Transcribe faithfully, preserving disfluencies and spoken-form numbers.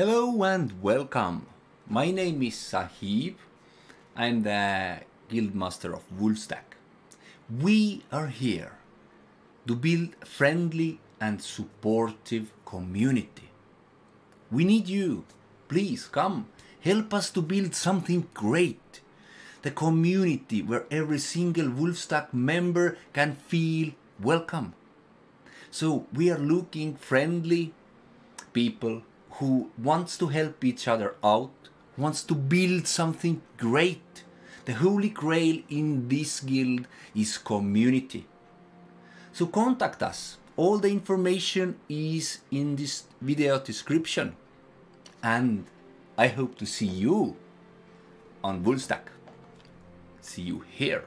Hello and welcome. My name is Sahib. I'm the guildmaster of Wolfstack. We are here to build a friendly and supportive community. We need you. Please come help us to build something great. The community where every single Wolfstack member can feel welcome. So we are looking friendly people who wants to help each other out, wants to build something great. The holy grail in this guild is community. So contact us. All the information is in this video description. And I hope to see you on Wolfstack. See you here.